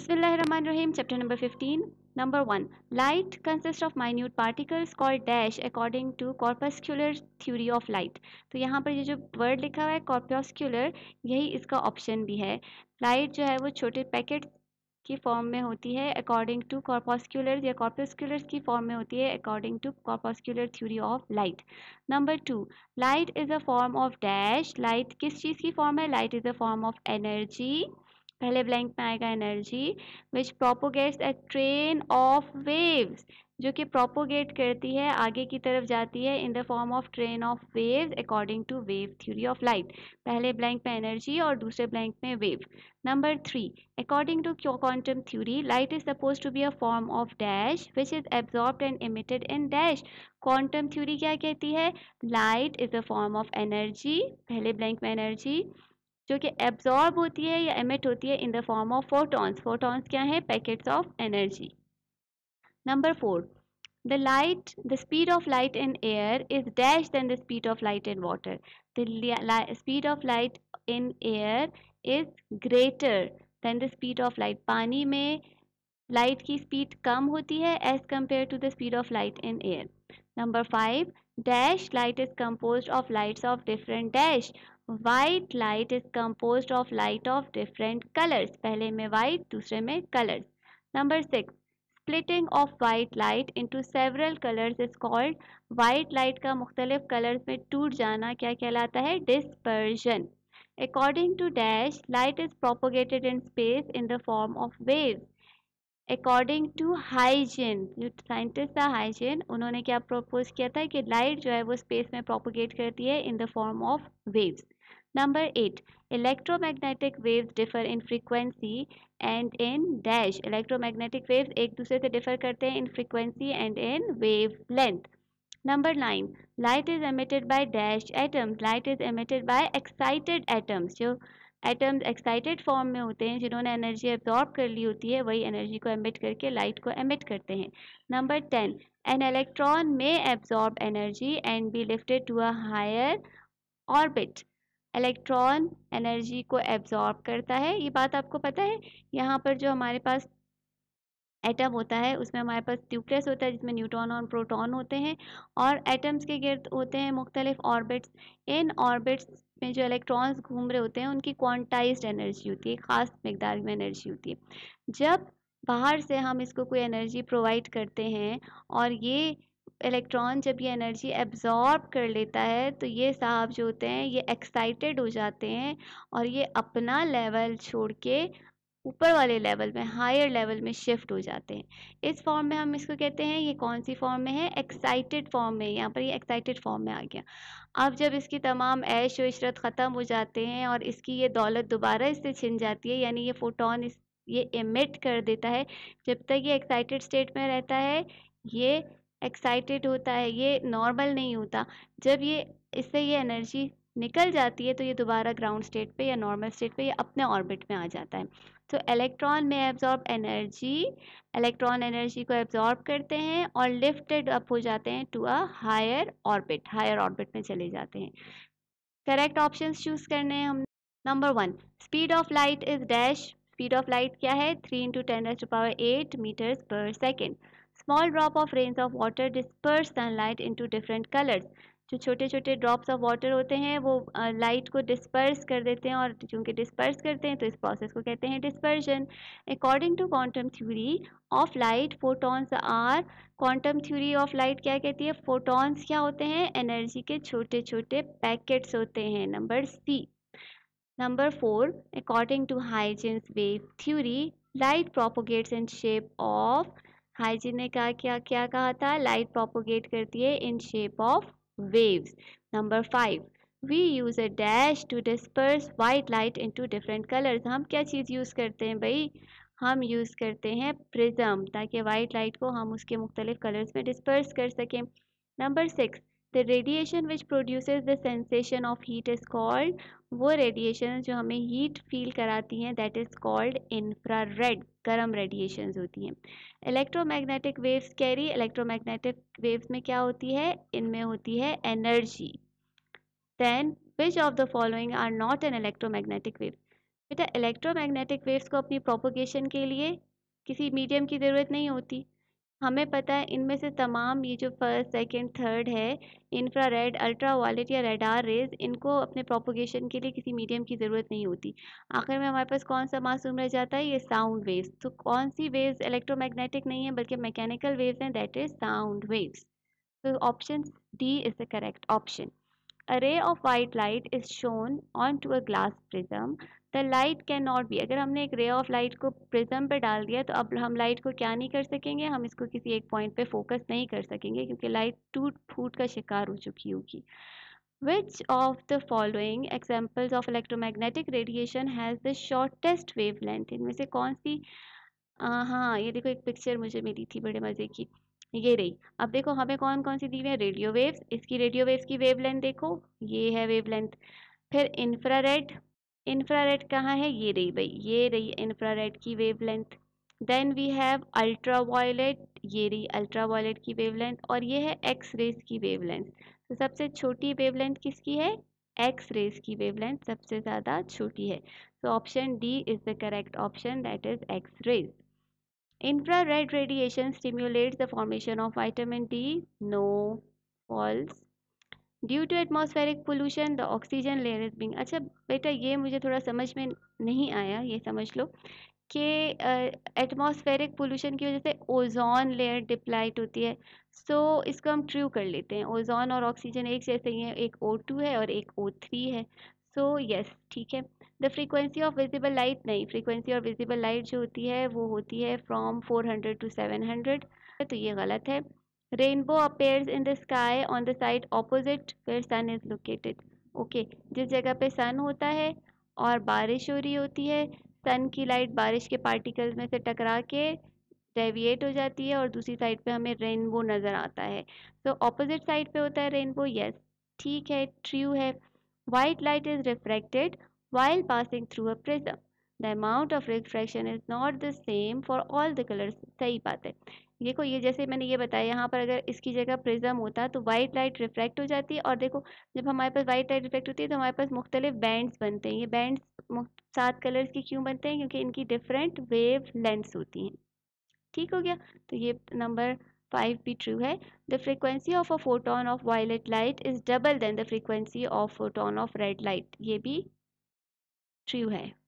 Bismillah ar-Rahman ar-Rahim, chapter number 15. Number 1. Light consists of minute particles called dash according to corpuscular theory of light. तो यहाँ पर ये जो word लिखा हुआ है corpuscular, यही इसका ऑप्शन भी है. लाइट जो है वो छोटे पैकेट की फॉर्म में होती है अकॉर्डिंग टू कॉर्पस्क्यूलर या कॉर्पस्क्यूलर्स की फॉर्म में होती है according to corpuscular theory of light. Number 2. Light is a form of dash. Light किस चीज़ की फॉर्म है? Light is a form of energy. पहले ब्लैंक में आएगा energy. Which propagates a train of waves, जो कि प्रोपोगेट करती है, आगे की तरफ जाती है in the form of train of waves according to wave theory of light. पहले ब्लैंक में एनर्जी और दूसरे ब्लैंक में wave. Number 3. According to quantum theory light is suppose to be a form of dash which is absorbed and emitted in dash. Quantum theory क्या कहती है? Light is a form of energy, पहले blank में energy, जो कि absorb होती है या एमिट होती है in the form of photons. Photons क्या है? Packets of energy. Number 4. The speed of light in air is dash than the speed of light in water. The speed of light in air is greater than the speed of light. पानी में light की speed कम होती है as compared to the speed of light in air. Number 5. Dash light is composed of lights of different dash. White light is composed of light of different colors. पहले में white, दूसरे में colors. Number 6. Splitting of white light into several colors is called. White light का मुख्तलिफ colours में टूट जाना क्या कहलाता है? Dispersion. According to dash, light is propagated in space in the form of waves. According to Huygens, जो scientist था Huygens, उन्होंने क्या प्रपोज किया था कि लाइट जो है वो स्पेस में प्रोपोगेट करती है in the form of waves. Number 8. Electromagnetic waves differ in frequency and in dash. Electromagnetic waves एक दूसरे से differ करते हैं in frequency and in wavelength. Number 9. Light is emitted by dash atoms. Light is emitted by excited atoms. जो atoms excited form में होते हैं, जिन्होंने energy absorb कर ली होती है, वही energy को emit करके light को emit करते हैं. Number 10. An electron may absorb energy and be lifted to a higher orbit. Electron energy को एब्जॉर्ब करता है, ये बात आपको पता है. यहाँ पर जो हमारे पास एटम होता है उसमें हमारे पास न्यूक्लियस होता है जिसमें न्यूट्रॉन और प्रोटॉन होते हैं, और एटम्स के गिर्द होते हैं मुख्तलिफ ऑर्बिट्स. इन ऑर्बिट्स में जो इलेक्ट्रॉन्स घूम रहे होते हैं उनकी क्वांटाइज्ड एनर्जी होती है, ख़ास मकदार में एनर्जी होती है. जब बाहर से हम इसको कोई एनर्जी प्रोवाइड करते हैं और ये इलेक्ट्रॉन जब ये एनर्जी एब्जॉर्ब कर लेता है तो ये साहब जो होते हैं ये एक्साइटेड हो जाते हैं और ये अपना लेवल छोड़ के ऊपर वाले लेवल में, हायर लेवल में शिफ्ट हो जाते हैं. इस फॉर्म में हम इसको कहते हैं, ये कौन सी फॉर्म में है? एक्साइटेड फॉर्म में. यहाँ पर ये एक्साइटेड फॉर्म में आ गया. अब जब इसकी तमाम ऐश व इशरत ख़त्म हो जाते हैं और इसकी ये दौलत दोबारा इससे छिन जाती है, यानी ये फोटोन ये इमिट कर देता है. जब तक ये एक्साइटेड स्टेट में रहता है ये एक्साइटेड होता है, ये नॉर्मल नहीं होता. जब ये इससे ये एनर्जी निकल जाती है तो ये दोबारा ग्राउंड स्टेट पे या नॉर्मल स्टेट पे या अपने ऑर्बिट में आ जाता है. तो इलेक्ट्रॉन में एब्जॉर्ब एनर्जी, इलेक्ट्रॉन एनर्जी को एब्जॉर्ब करते हैं और लिफ्टेड अप हो जाते हैं to a higher orbit, higher orbit में चले जाते हैं. करेक्ट ऑप्शंस चूज़ करने हैं हमने. Number 1. Speed of light is dash. Speed of light क्या है? 3 × 10⁸ मीटर्स पर second. Small drop of rains of water disperse sunlight into different colors. जो छोटे छोटे drops of water होते हैं वो light को disperse कर देते हैं, और चूँकि disperse करते हैं तो इस process को कहते हैं dispersion. According to quantum theory of light, photons are. Quantum theory of light क्या कहती है? Photons क्या होते हैं? Energy के छोटे छोटे packets होते हैं. Number C. Number 4. According to Huygens wave theory, light propagates in shape of. Huygens ने कहा क्या कहा था? लाइट प्रोपोगेट करती है in shape of waves. Number 5. We use a dash to disperse white light into different colours. हम क्या चीज़ use करते हैं भाई? हम यूज़ करते हैं प्रिज्म, ताकि वाइट लाइट को हम उसके मुख्तलिफ कलर्स में डिस्पर्स कर सकें. Number 6. The radiation which produces the sensation of heat is called. वो रेडिएशन जो हमें हीट फील कराती हैं दैट इज़ कॉल्ड इन्फ्रारेड. गर्म रेडिएशंस होती हैं. Electromagnetic waves carry. Electromagnetic waves में क्या होती है? इनमें होती है energy. Then which of the following are not an electromagnetic wave? बेटा इलेक्ट्रोमैग्नेटिक वेव्स को अपनी प्रोपोगेशन के लिए किसी मीडियम की ज़रूरत नहीं होती। हमें पता है इनमें से तमाम ये जो फर्स्ट सेकंड थर्ड है, इंफ्रारेड, अल्ट्रावायलेट या रेडार रेज, इनको अपने प्रोपोगेशन के लिए किसी मीडियम की ज़रूरत नहीं होती। आखिर में हमारे पास कौन सा मासूम रह जाता है? ये साउंड वेव्स। तो कौन सी वेव्स इलेक्ट्रोमैग्नेटिक नहीं है बल्कि मैकेनिकल वेव्स हैं, दैट इज साउंड वेव्स। तो option D is the correct option. A ray of white light is shown onto a glass prism. The light cannot be, अगर हमने एक रे ऑफ लाइट को prism पे डाल दिया तो अब हम लाइट को क्या नहीं कर सकेंगे, हम इसको किसी एक पॉइंट पे फोकस नहीं कर सकेंगे क्योंकि लाइट टूट फूट का शिकार हो चुकी होगी। Which of the following examples of electromagnetic radiation has the shortest wavelength? इनमें से कौन सी, हाँ ये देखो एक पिक्चर मुझे मिली थी बड़े मज़े की, ये रही। अब देखो हमें कौन कौन सी दी हुई है, रेडियो वेव्स, इसकी रेडियो वेव्स की वेवलेंथ देखो ये है वेवलेंथ। फिर इंफ्रारेड, इंफ्रारेड कहाँ है, ये रही भाई, ये रही इंफ्रारेड की wavelength. Then we have ultraviolet, ये रही अल्ट्रावायलेट की वेवलेंथ, और ये है एक्स रेज की वेवलेंथ। तो सबसे छोटी वेवलेंथ किसकी है, एक्स रेज की वेवलेंथ सबसे ज़्यादा छोटी है। So option D is the correct option, that is X rays. Infrared radiation stimulates the formation of vitamin D. No, false. Due to atmospheric pollution, the oxygen layer is being. अच्छा बेटा ये मुझे थोड़ा समझ में नहीं आया, ये समझ लो कि एटमॉस्फेरिक पोल्यूशन की वजह से ओजोन लेयर डिप्लाइट होती है। सो इसको हम ट्रू कर लेते हैं, ओजोन और ऑक्सीजन एक जैसे ही है, एक O2 है और एक O3 है। सो यस ठीक है। The frequency of visible light, नहीं, फ्रीक्वेंसी ऑफ विजिबल लाइट जो होती है वो होती है फ्रॉम 400 टू 700, तो ये गलत है। Rainbow appears in the sky on the side opposite where sun is located. Okay, जिस जगह पे सन होता है और बारिश हो रही होती है, सन की लाइट बारिश के पार्टिकल्स में से टकरा के डेविएट हो जाती है और दूसरी साइड पे हमें रेनबो नज़र आता है। तो ऑपोजिट साइड पे होता है रेनबो, यस ठीक है, ट्रू है। White light is refracted while passing through a prism. The amount of refraction is not the same for all the colors. सही बात है। देखो ये जैसे मैंने ये बताया, यहाँ पर अगर इसकी जगह प्रिज्म होता तो वाइट लाइट रिफ्रैक्ट हो जाती है, और देखो जब हमारे पास वाइट लाइट रिफ्रैक्ट होती है तो हमारे पास मुख्तलिफ बैंड्स बनते हैं। ये बैंड्स 7 कलर्स के क्यों बनते हैं, क्योंकि इनकी डिफरेंट वेव लेंथ्स होती हैं। ठीक हो गया, तो ये नंबर 5 भी ट्रू है। The frequency of a photon of violet light is double than the frequency of photon of red light, ये भी ट्रू है।